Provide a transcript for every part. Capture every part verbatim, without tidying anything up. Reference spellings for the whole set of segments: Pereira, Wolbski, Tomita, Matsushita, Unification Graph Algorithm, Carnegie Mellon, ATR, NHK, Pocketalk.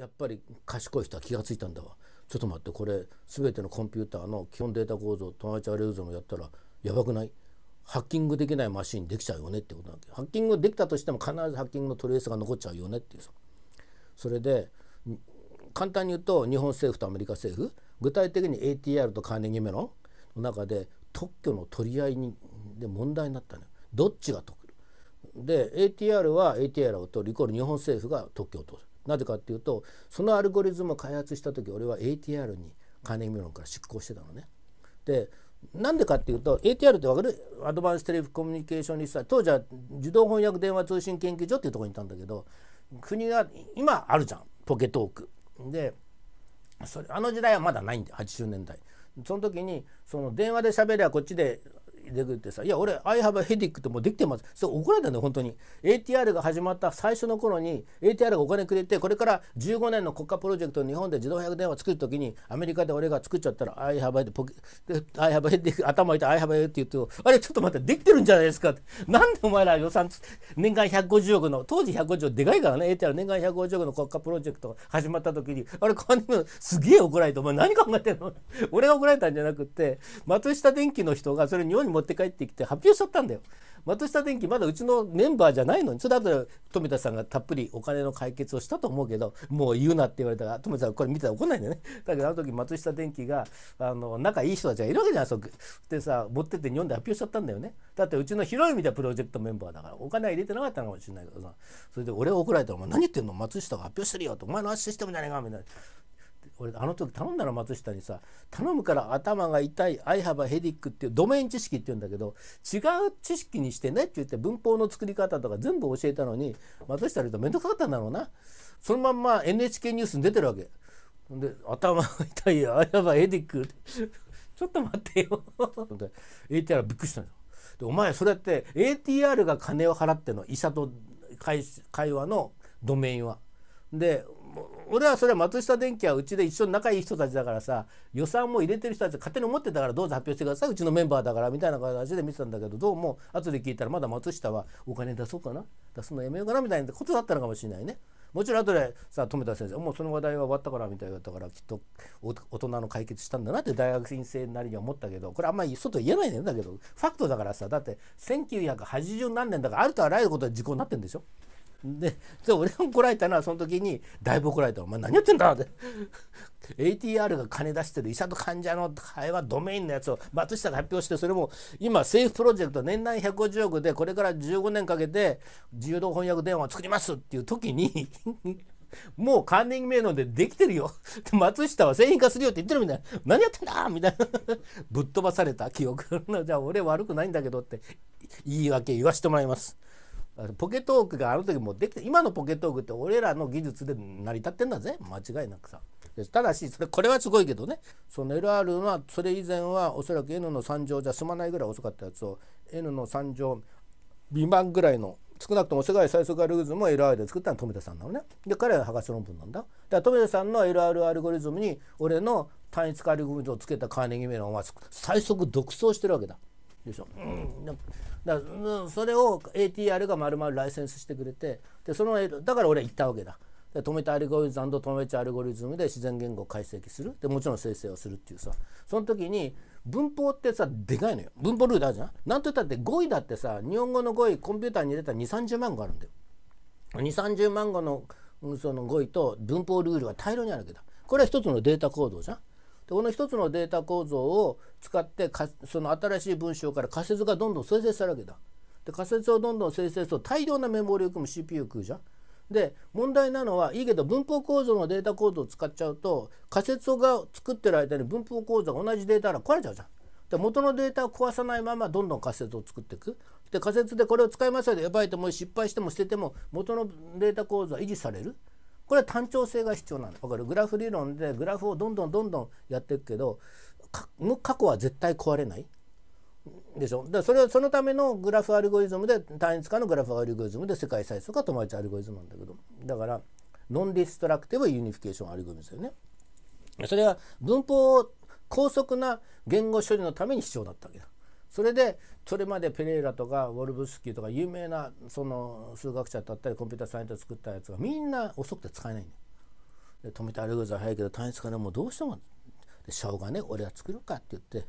やっぱり賢い人は気が付いたんだわ。ちょっと待って、これ全てのコンピューターの基本データ構造トンアチャーレーズムやったらやばくない？ハッキングできないマシンできちゃうよねってことなんだけど、ハッキングできたとしても必ずハッキングのトレースが残っちゃうよねっていうさ。それで簡単に言うと日本政府とアメリカ政府、具体的に エーティーアール とカーネギーメロンの中で特許の取り合いにで問題になったね。どっちが得るで エーティーアール は エーティーアール を取るイコール日本政府が特許を取る。なぜかっていうと、そのアルゴリズムを開発した時俺は エーティーアール にカーネギーメロンから出向してたのね。でなんでかっていうと エーティーアール って分かる？アドバンステレビコミュニケーションリサーチ、当時は自動翻訳電話通信研究所っていうところにいたんだけど、国が今あるじゃんポケトークで、それあの時代はまだないんだよはちじゅうねんだい。その時にその電話で喋りゃこっちでできるってさ、いや俺 I have a headache ってもうできてます。それ怒られたんだよ本当に。 エーティーアール が始まった最初の頃に エーティーアール がお金くれて、これからじゅうごねんの国家プロジェクトを日本で自動翻訳電話作る時にアメリカで俺が作っちゃったら I have a headache 頭痛い I have a headache って言って、あれちょっと待ってできてるんじゃないですかって、なんでお前ら予算年間ひゃくごじゅうおくの、当時ひゃくごじゅうおくでかいからね エーティーアール 年間ひゃくごじゅうおくの国家プロジェクトが始まった時にあれ金もすげえ怒られて、お前何考えてんの俺が怒られたんじゃなくて松下電器の人がそれ日本に持って帰ってきて発表しちゃったんだよ。松下電器まだうちのメンバーじゃないのに、それで後で富田さんがたっぷりお金の解決をしたと思うけど、もう言うなって言われたから富田さんこれ見てたら怒んないんだよね。だけどあの時松下電器があの仲いい人たちがいるわけじゃんそこでさ、持ってって日本で発表しちゃったんだよね。だってうちの広い意味ではプロジェクトメンバーだからお金は入れてなかったのかもしれないけどさ、それで俺が怒られたら「お前何言ってんの、松下が発表してるよ」と「お前のシステムじゃねえか」みたいな。俺あの時頼んだの松下にさ、頼むから頭が痛い I have a headache っていうドメイン知識っていうんだけど違う知識にしてねって言って文法の作り方とか全部教えたのに松下に言うと面倒くさかったんだろうな。そのまんま エヌエイチケー ニュースに出てるわけで、頭が痛い I have a headache ちょっと待ってよエーティーアール はびっくりしたんだよ。でお前それって エーティーアール が金を払っての医者と会話のドメインはで、俺はそれは松下電器はうちで一緒に仲いい人たちだからさ、予算も入れてる人たち勝手に思ってたからどうぞ発表してくださいうちのメンバーだからみたいな形で見てたんだけど、どうも後で聞いたらまだ松下はお金出そうかな出すのやめようかなみたいなことだったのかもしれないね。もちろん後でさ富田先生もうその話題は終わったからみたいなだからきっと大人の解決したんだなって大学院生なりには思ったけど、これあんまり外言えないんだけどファクトだからさ、だってせんきゅうひゃくはちじゅうなんねんだからあるとあらゆることで時効になってるんでしょ。で俺が怒られたのはその時にだいぶ怒られた「お前何やってんだ」ってエーティーアール が金出してる医者と患者の会話ドメインのやつを松下が発表して、それも今政府プロジェクト年内ひゃくごじゅうおくでこれからじゅうごねんかけて自動翻訳電話を作りますっていう時にもうカーネギーメロンでできてるよ松下は製品化するよって言ってるみたいな、何やってんだみたいなぶっ飛ばされた記憶じゃあ俺悪くないんだけどって言い訳言わせてもらいます。ポケトークがあの時もできて、今のポケトークって俺らの技術で成り立ってんだぜ間違いなくさ。ただしそれこれはすごいけどね、その エルアール はそれ以前はおそらく N のさん乗じゃ済まないぐらい遅かったやつを N のさん乗未満ぐらいの少なくとも世界最速アルゴリズムを エルアール で作ったのは富田さんなのね。で彼は博士論文なんだ。だから富田さんの エルアール アルゴリズムに俺の単一化アルゴリズムをつけたカーネギーメロンは最速独走してるわけだ。でしょ、うん、だからそれを エーティーアール が丸々ライセンスしてくれて、でそのだから俺は言ったわけだ。で止めたアルゴリズム&止めちゃアルゴリズムで自然言語を解析するでもちろん生成をするっていうさ、その時に文法ってさでかいのよ。文法ルールあるじゃん。なんと言ったって語彙だってさ日本語の語彙コンピューターに入れたらにじゅうさんじゅうまんごあるんだよ。にじゅうさんじゅうまんごの、その語彙と文法ルールは大量にあるわけだ。これは一つのデータ構造じゃん。この一つのデータ構造を使ってその新しい文章から仮説がどんどん生成されるわけだ。で仮説をどんどん生成すると大量なメモリを含む シーピーユー を食うじゃん。で問題なのはいいけど文法構造のデータ構造を使っちゃうと仮説が作ってる間に文法構造が同じデータから壊れちゃうじゃん。で元のデータを壊さないままどんどん仮説を作っていく。で仮説でこれを使いますよでやばいと思い失敗しても捨てても元のデータ構造は維持される。これは単調性が必要なんだ。わかる？グラフ理論でグラフをどんどんどんどんやっていくけど過去は絶対壊れないでしょ。でそれはそのためのグラフアルゴリズムで単一化のグラフアルゴリズムで世界最速が止まっちゃうアルゴリズムなんだけど、だからノンディストラクティブユニフィケーションアルゴリズムですよね。それは文法を高速な言語処理のために必要だったわけだ。それでそれまでペレイラとかウォルブスキーとか有名なその数学者だったりコンピューターサイエンティスト作ったやつがみんな遅くて使えないんだよ。で止めてあれぐらい早いけど単一化でもうどうしてもでしょうがね俺は作るかって言って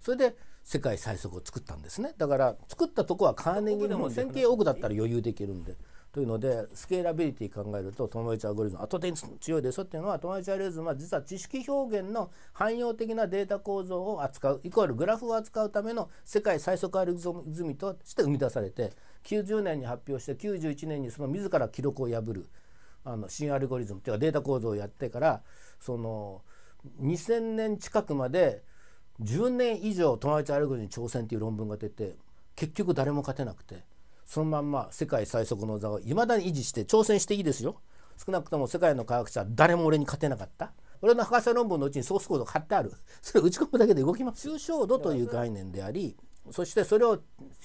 それで世界最速を作ったんですね。だから作ったとこはカーネギーでもせんけいおくだったら余裕できるんで。というのでスケーラビリティ考えるとトモエチアゴリズム圧倒的に強いですよっていうのはトモエチアゴリズムは実は知識表現の汎用的なデータ構造を扱うイコールグラフを扱うための世界最速アルゴリズムとして生み出されてきゅうじゅうねんに発表してきゅうじゅういちねんにその自ら記録を破るあの新アルゴリズムっていうかデータ構造をやってからそのにせんねん近くまでじゅうねんいじょうトモエチアゴリズムに挑戦っていう論文が出て結局誰も勝てなくて。そのまんま世界最速の座をいまだに維持して挑戦していいですよ。少なくとも世界の科学者は誰も俺に勝てなかった。俺の博士論文のうちにソースコードを貼ってある。それを打ち込むだけで動きます。抽象度という概念であり、そしてそれを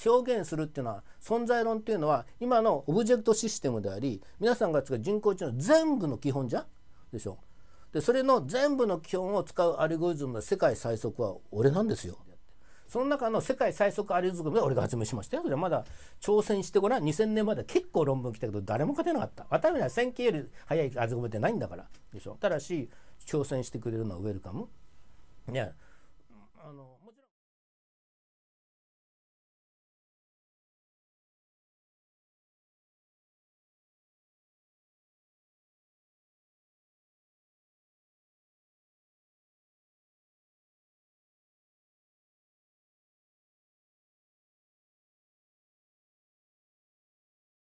表現するっていうのは存在論っていうのは今のオブジェクトシステムであり、皆さんが使う人工知能の全部の基本じゃでしょ。でそれの全部の基本を使うアルゴリズムの世界最速は俺なんですよ。その中の世界最速アルゴリズムで俺が発明しましたよ。それはまだ挑戦してごらん。にせんねんまで結構論文来たけど誰も勝てなかった。私にはせんけいより早いアルゴリズムってないんだからでしょ。ただし挑戦してくれるのはウェルカム。ね、